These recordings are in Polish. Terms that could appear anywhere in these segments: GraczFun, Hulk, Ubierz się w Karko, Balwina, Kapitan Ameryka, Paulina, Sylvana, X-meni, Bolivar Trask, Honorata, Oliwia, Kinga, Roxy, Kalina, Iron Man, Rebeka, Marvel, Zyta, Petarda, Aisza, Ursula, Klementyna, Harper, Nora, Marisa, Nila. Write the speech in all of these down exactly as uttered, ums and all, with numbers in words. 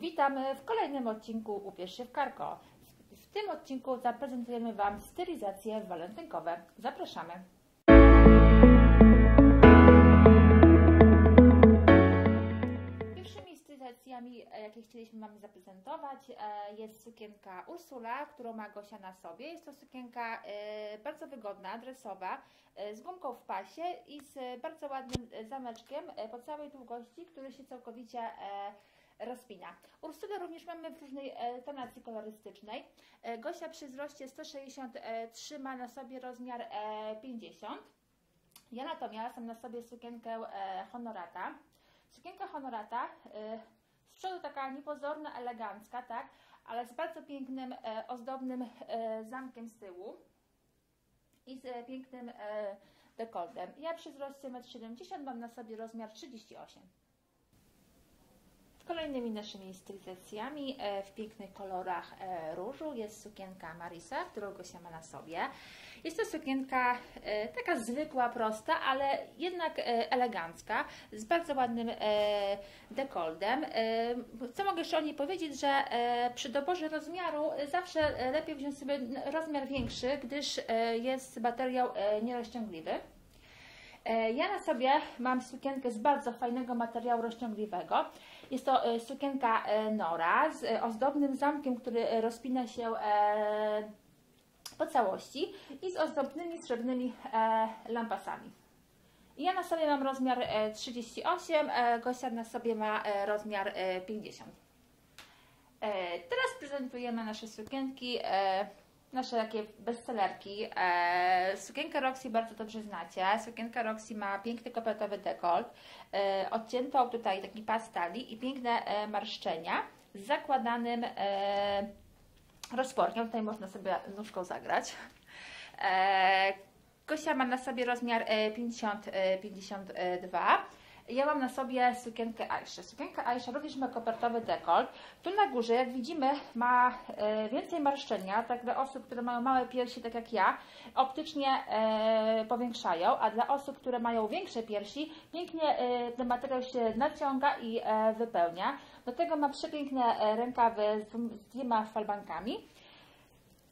Witamy w kolejnym odcinku Ubierz się w Karko. W tym odcinku zaprezentujemy Wam stylizacje walentynkowe. Zapraszamy! Pierwszymi stylizacjami, jakie chcieliśmy Wam zaprezentować, jest sukienka Ursula, którą ma Gosia na sobie. Jest to sukienka bardzo wygodna, dresowa, z gumką w pasie i z bardzo ładnym zameczkiem po całej długości, który się całkowicie rozpina. Ursulę również mamy w różnej tonacji kolorystycznej. Gosia przy wzroście sto sześćdziesiąt trzy ma na sobie rozmiar pięćdziesiąt. Ja natomiast mam na sobie sukienkę Honorata. Sukienka Honorata, z przodu taka niepozorna, elegancka, tak, ale z bardzo pięknym, ozdobnym zamkiem z tyłu i z pięknym dekoltem. Ja przy wzroście metr siedemdziesiąt mam na sobie rozmiar trzydzieści osiem. Kolejnymi naszymi stylizacjami w pięknych kolorach różu jest sukienka Marisa, którą Gosia ma na sobie. Jest to sukienka taka zwykła, prosta, ale jednak elegancka, z bardzo ładnym dekoltem. Co mogę jeszcze o niej powiedzieć, że przy doborze rozmiaru zawsze lepiej wziąć sobie rozmiar większy, gdyż jest materiał nierozciągliwy. Ja na sobie mam sukienkę z bardzo fajnego materiału rozciągliwego. Jest to sukienka Nora z ozdobnym zamkiem, który rozpina się po całości i z ozdobnymi srebrnymi lampasami. Ja na sobie mam rozmiar trzydzieści osiem, Gosia na sobie ma rozmiar pięćdziesiąt. Teraz prezentujemy nasze sukienki, nasze takie bestsellerki. E, sukienkę Roxy bardzo dobrze znacie. Sukienka Roxy ma piękny kopertowy dekolt, e, odciętą tutaj taki pas talii i piękne e, marszczenia z zakładanym e, rozporkiem. Tutaj można sobie nóżką zagrać. E, Gosia ma na sobie rozmiar pięćdziesiąt pięćdziesiąt dwa. Ja mam na sobie sukienkę Aiszy. Sukienka Aisza również ma kopertowy dekolt. Tu na górze, jak widzimy, ma więcej marszczenia, tak dla osób, które mają małe piersi, tak jak ja, optycznie powiększają, a dla osób, które mają większe piersi, pięknie ten materiał się naciąga i wypełnia. Do tego ma przepiękne rękawy z dwiema falbankami.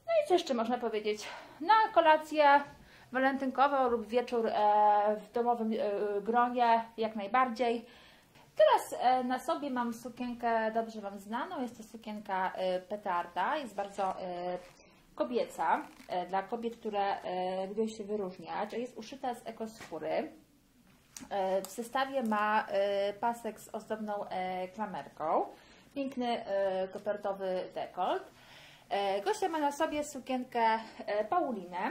No i co jeszcze można powiedzieć? Na kolację walentynkową lub wieczór w domowym gronie, jak najbardziej. Teraz na sobie mam sukienkę dobrze Wam znaną, jest to sukienka Petarda, jest bardzo kobieca, dla kobiet, które lubią się wyróżniać, jest uszyta z ekoskóry. W zestawie ma pasek z ozdobną klamerką, piękny kopertowy dekolt. Gosia ma na sobie sukienkę Paulinę.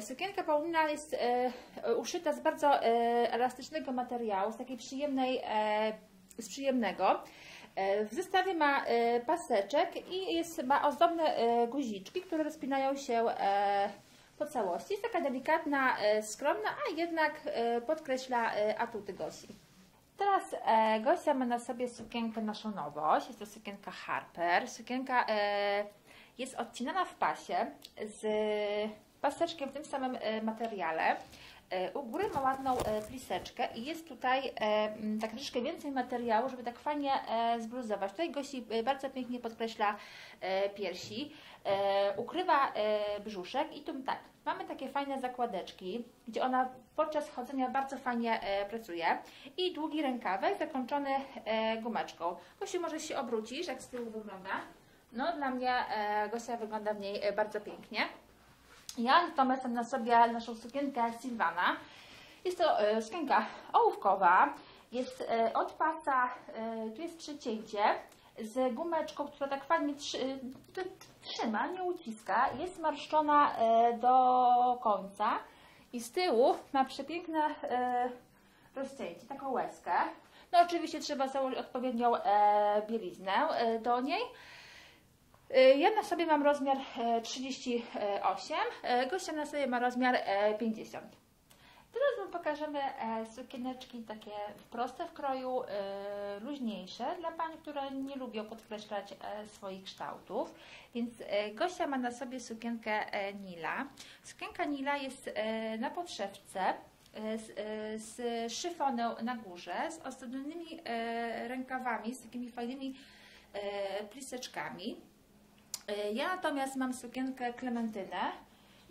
Sukienka Paulina jest e, uszyta z bardzo e, elastycznego materiału, z takiej przyjemnej, e, z przyjemnego. E, w zestawie ma e, paseczek i jest, ma ozdobne e, guziczki, które rozpinają się e, po całości. Jest taka delikatna, e, skromna, a jednak e, podkreśla e, atuty Gosi. Teraz e, Gosia ma na sobie sukienkę naszą nowość, jest to sukienka Harper. Sukienka e, jest odcinana w pasie z paseczkiem w tym samym materiale. U góry ma ładną pliseczkę i jest tutaj tak troszeczkę więcej materiału, żeby tak fajnie zbluzować. Tutaj Gosi bardzo pięknie podkreśla piersi, ukrywa brzuszek i tu tak, mamy takie fajne zakładeczki, gdzie ona podczas chodzenia bardzo fajnie pracuje i długi rękawek zakończony gumeczką. Gosiu, może się obrócisz, jak z tyłu wygląda? No dla mnie Gosia wygląda w niej bardzo pięknie. Ja natomiast mam na sobie naszą sukienkę Sylvana. Jest to sukienka ołówkowa, jest od pasa, tu jest przecięcie z gumeczką, która tak fajnie trzyma, nie uciska, jest marszczona do końca i z tyłu ma przepiękne rozcięcie, taką łezkę. No oczywiście trzeba założyć odpowiednią bieliznę do niej. Ja na sobie mam rozmiar trzydzieści osiem, Gosia na sobie ma rozmiar pięćdziesiąt. Teraz Wam pokażemy sukieneczki takie proste w kroju, luźniejsze dla pań, które nie lubią podkreślać swoich kształtów. Więc Gosia ma na sobie sukienkę Nila. Sukienka Nila jest na podszewce z, z szyfonem na górze, z ozdobnymi rękawami, z takimi fajnymi pliseczkami. Ja natomiast mam sukienkę Klementynę.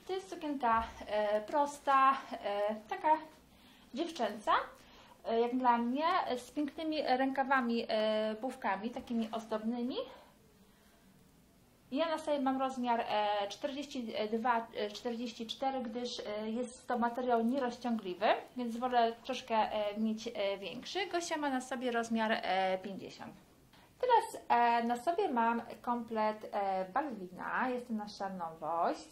To jest sukienka prosta, taka dziewczęca, jak dla mnie, z pięknymi rękawami, bufkami, takimi ozdobnymi. Ja na sobie mam rozmiar czterdzieści dwa czterdzieści cztery, gdyż jest to materiał nierozciągliwy, więc wolę troszkę mieć większy. Gosia ma na sobie rozmiar pięćdziesiąt. Teraz na sobie mam komplet Balwina, jest to nasza nowość.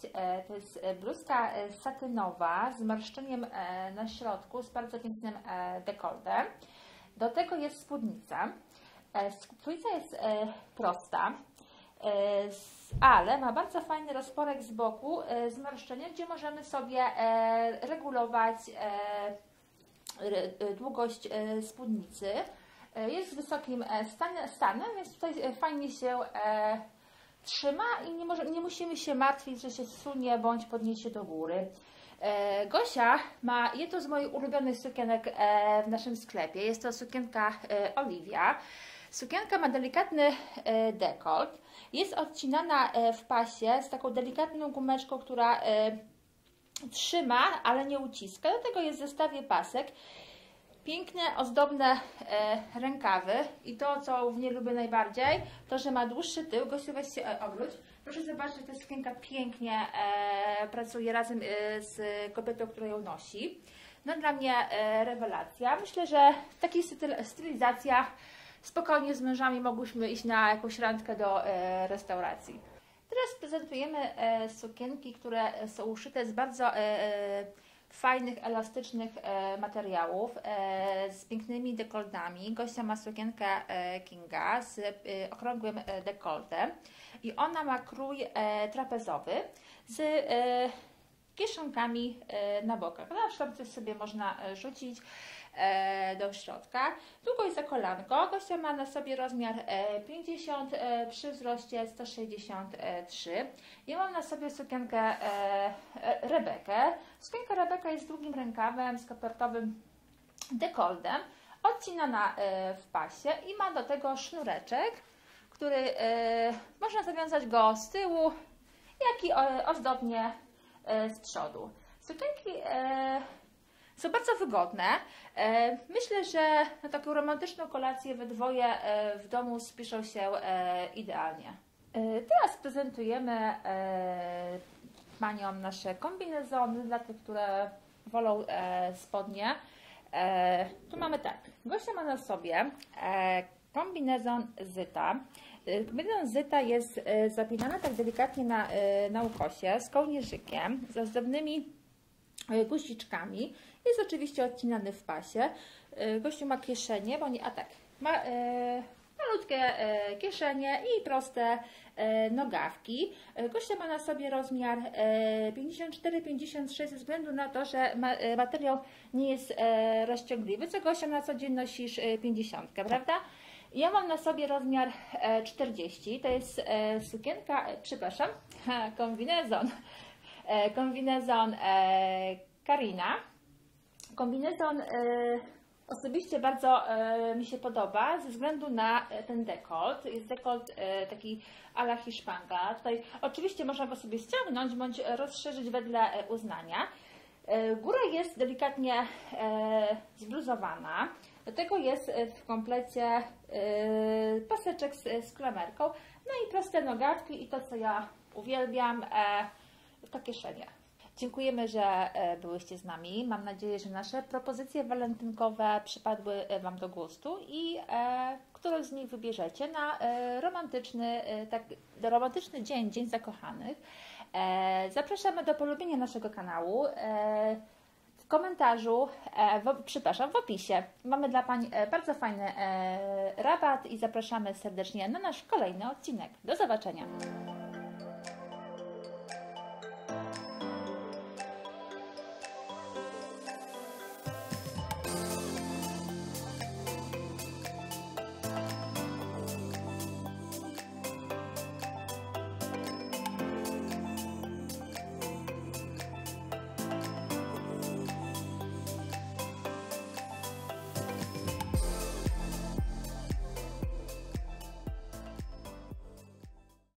To jest bluzka satynowa z marszczeniem na środku, z bardzo pięknym dekoltem. Do tego jest spódnica. Spódnica jest prosta, ale ma bardzo fajny rozporek z boku z marszczeniem, gdzie możemy sobie regulować długość spódnicy. Jest w wysokim stanie, więc tutaj fajnie się trzyma i nie, może, nie musimy się martwić, że się zsunie bądź podniesie do góry. Gosia ma jedną z moich ulubionych sukienek w naszym sklepie. Jest to sukienka Oliwia. Sukienka ma delikatny dekolt. Jest odcinana w pasie z taką delikatną gumeczką, która trzyma, ale nie uciska. Do tego jest w zestawie pasek. Piękne, ozdobne e, rękawy i to, co w niej lubię najbardziej, to, że ma dłuższy tył. Gosiu, weź się e, obróć. Proszę zobaczyć, że ta sukienka pięknie e, pracuje razem e, z kobietą, która ją nosi. No dla mnie e, rewelacja. Myślę, że w takiej stylizacja spokojnie z mężami mogłyśmy iść na jakąś randkę do e, restauracji. Teraz prezentujemy e, sukienki, które są uszyte z bardzo... E, e, fajnych, elastycznych materiałów z pięknymi dekoltami. Gościa ma sukienkę Kinga z okrągłym dekoltem i ona ma krój trapezowy z kieszonkami na bokach. Na przykład coś sobie można rzucić do środka. Długość za kolanko. Gościa ma na sobie rozmiar pięćdziesiąt przy wzroście sto sześćdziesiąt trzy. Ja mam na sobie sukienkę Rebekę. Sukienka Rebeka jest długim rękawem z kopertowym dekoltem, odcinana w pasie i ma do tego sznureczek, który można zawiązać go z tyłu, jak i ozdobnie z przodu. Sukienki są bardzo wygodne. Myślę, że na taką romantyczną kolację we dwoje w domu spiszą się idealnie. Teraz prezentujemy paniom nasze kombinezony, dla tych, które wolą spodnie. Tu mamy tak, Gosia ma na sobie kombinezon Zyta. Kombinezon Zyta jest zapinany tak delikatnie na, na ukosie, z kołnierzykiem, z ozdobnymi guziczkami. Jest oczywiście odcinany w pasie. Gościu ma kieszenie, bo nie, a tak, ma e, malutkie e, kieszenie i proste e, nogawki. Gościa ma na sobie rozmiar e, pięćdziesiąt cztery pięćdziesiąt sześć ze względu na to, że ma, e, materiał nie jest e, rozciągliwy, co Gosia na co dzień nosisz e, pięćdziesiąt, prawda? Ja mam na sobie rozmiar e, czterdzieści, to jest e, sukienka, e, przepraszam, ha, kombinezon. E, kombinezon e, Kalina. Kombinezon e, osobiście bardzo e, mi się podoba ze względu na ten dekolt. Jest dekolt e, taki a la hiszpanka. Tutaj oczywiście można go sobie ściągnąć bądź rozszerzyć wedle uznania. E, góra jest delikatnie e, zbluzowana. Do tego jest w komplecie e, paseczek z, z klamerką. No i proste nogawki i to, co ja uwielbiam, e, to kieszenie. Dziękujemy, że byłyście z nami. Mam nadzieję, że nasze propozycje walentynkowe przypadły Wam do gustu i e, którą z nich wybierzecie na e, romantyczny, e, tak, romantyczny dzień, Dzień Zakochanych. E, zapraszamy do polubienia naszego kanału. E, w komentarzu, e, w, przepraszam, w opisie mamy dla pań bardzo fajny e, rabat i zapraszamy serdecznie na nasz kolejny odcinek. Do zobaczenia.